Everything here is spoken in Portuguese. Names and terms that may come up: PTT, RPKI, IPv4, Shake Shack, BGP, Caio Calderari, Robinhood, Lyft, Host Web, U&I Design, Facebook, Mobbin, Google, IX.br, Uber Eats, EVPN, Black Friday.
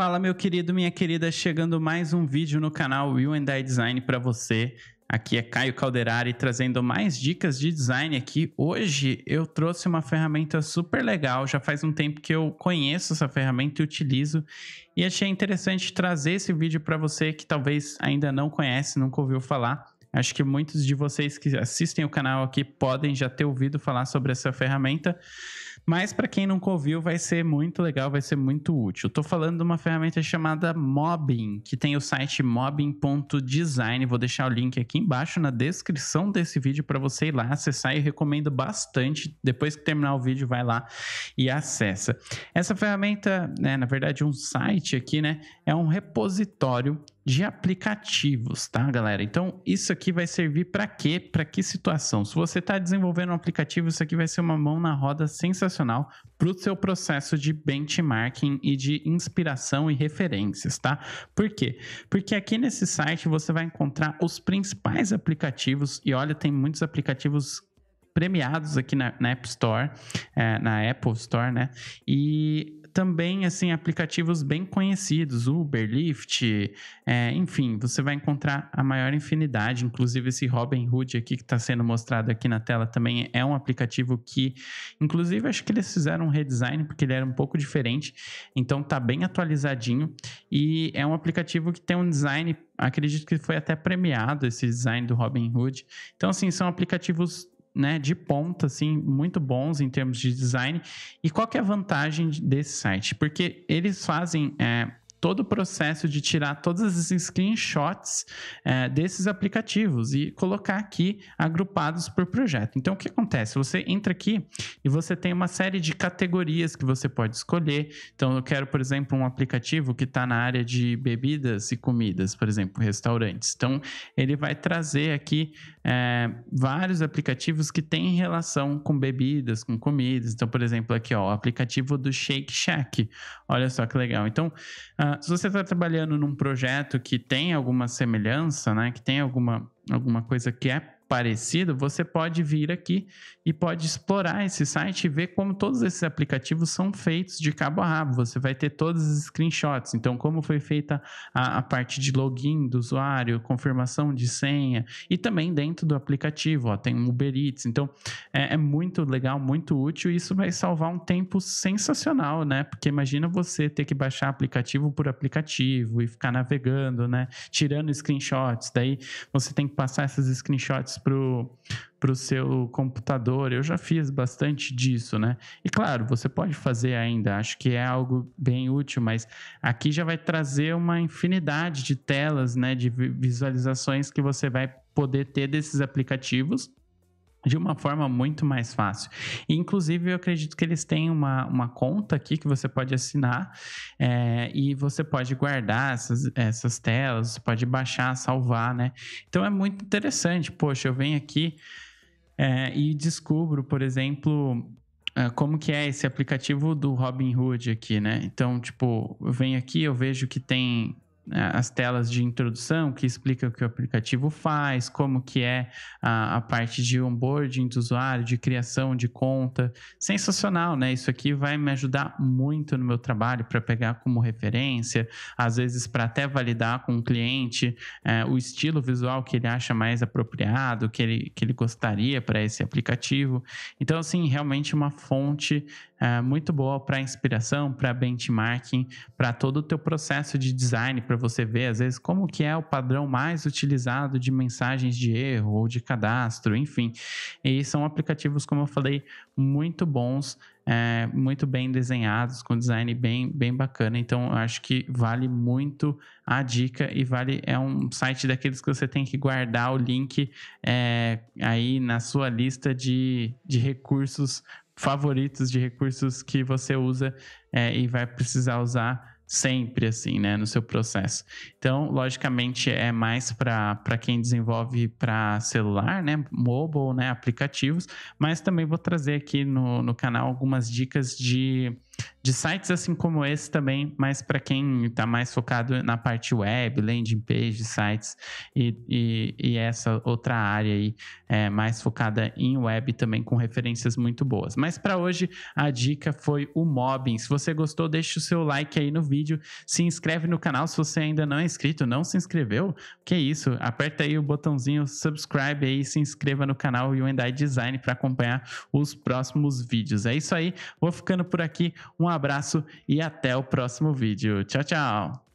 Fala, meu querido, minha querida, chegando mais um vídeo no canal U&I Design para você. Aqui é Caio Calderari trazendo mais dicas de design aqui. Hoje eu trouxe uma ferramenta super legal, já faz um tempo que eu conheço essa ferramenta e utilizo, e achei interessante trazer esse vídeo para você que talvez ainda não conhece, nunca ouviu falar. Acho que muitos de vocês que assistem o canal aqui podem já ter ouvido falar sobre essa ferramenta, mas para quem nunca ouviu vai ser muito legal, vai ser muito útil. Estou falando de uma ferramenta chamada Mobbin, que tem o site mobbin.design. Vou deixar o link aqui embaixo na descrição desse vídeo para você ir lá acessar, e recomendo bastante. Depois que terminar o vídeo, vai lá e acessa. Essa ferramenta, né, na verdade um site aqui, né, é um repositório de aplicativos, tá, galera? Então, isso aqui vai servir para quê? Para que situação? Se você está desenvolvendo um aplicativo, isso aqui vai ser uma mão na roda sensacional para o seu processo de benchmarking e de inspiração e referências, tá? Por quê? Porque aqui nesse site você vai encontrar os principais aplicativos, e olha, tem muitos aplicativos premiados aqui na App Store, na Apple Store, né? E também, assim, aplicativos bem conhecidos, Uber, Lyft, enfim, você vai encontrar a maior infinidade. Inclusive esse Robinhood aqui que está sendo mostrado aqui na tela também é um aplicativo que, inclusive, acho que eles fizeram um redesign porque ele era um pouco diferente, então tá bem atualizadinho, e é um aplicativo que tem um design, acredito que foi até premiado esse design do Robinhood. Então, assim, são aplicativos, né, de ponta, assim, muito bons em termos de design. E qual que é a vantagem desse site? Porque eles fazem todo o processo de tirar todos esses screenshots desses aplicativos e colocar aqui agrupados por projeto. Então, o que acontece? Você entra aqui e você tem uma série de categorias que você pode escolher. Então, eu quero, por exemplo, um aplicativo que está na área de bebidas e comidas, por exemplo, restaurantes. Então, ele vai trazer aqui vários aplicativos que têm relação com bebidas, com comidas. Então, por exemplo, aqui, ó, o aplicativo do Shake Shack. Olha só que legal. Então, se você está trabalhando num projeto que tem alguma semelhança, né, que tem alguma coisa que é parecido, você pode vir aqui e pode explorar esse site e ver como todos esses aplicativos são feitos de cabo a rabo. Você vai ter todos os screenshots, então como foi feita a parte de login do usuário, confirmação de senha, e também dentro do aplicativo, ó, tem um Uber Eats. Então é muito legal, muito útil, e isso vai salvar um tempo sensacional, né? Porque imagina você ter que baixar aplicativo por aplicativo e ficar navegando, né, tirando screenshots, daí você tem que passar esses screenshots para o seu computador. Eu já fiz bastante disso, né? E claro, você pode fazer ainda, acho que é algo bem útil, mas aqui já vai trazer uma infinidade de telas, né, de visualizações que você vai poder ter desses aplicativos de uma forma muito mais fácil. E, inclusive, eu acredito que eles têm uma conta aqui que você pode assinar, e você pode guardar essas telas, você pode baixar, salvar, né? Então é muito interessante. Poxa, eu venho aqui e descubro, por exemplo, como que é esse aplicativo do Robinhood aqui, né? Então, tipo, eu venho aqui, eu vejo que tem as telas de introdução que explica o que o aplicativo faz, como que é a parte de onboarding do usuário, de criação de conta. Sensacional, né? Isso aqui vai me ajudar muito no meu trabalho para pegar como referência, às vezes para até validar com o cliente o estilo visual que ele acha mais apropriado, que ele gostaria para esse aplicativo. Então, assim, realmente uma fonte muito boa para inspiração, para benchmarking, para todo o teu processo de design, para você ver, às vezes, como que é o padrão mais utilizado de mensagens de erro ou de cadastro, enfim. E são aplicativos, como eu falei, muito bons, muito bem desenhados, com design bem bacana. Então, eu acho que vale muito a dica, e vale, é um site daqueles que você tem que guardar o link aí na sua lista de recursos favoritos, de recursos que você usa e vai precisar usar sempre, assim, né, no seu processo. Então, logicamente, é mais para quem desenvolve para celular, né, mobile, né, aplicativos, mas também vou trazer aqui no canal algumas dicas de de sites assim como esse também, mas para quem está mais focado na parte web, landing page, sites e essa outra área aí, mais focada em web também, com referências muito boas. Mas para hoje a dica foi o Mobbin. Se você gostou, deixa o seu like aí no vídeo, se inscreve no canal se você ainda não é inscrito, não se inscreveu, que é isso, aperta aí o botãozinho subscribe aí, se inscreva no canal U&I Design para acompanhar os próximos vídeos. É isso aí, vou ficando por aqui, um abraço e até o próximo vídeo. Tchau, tchau!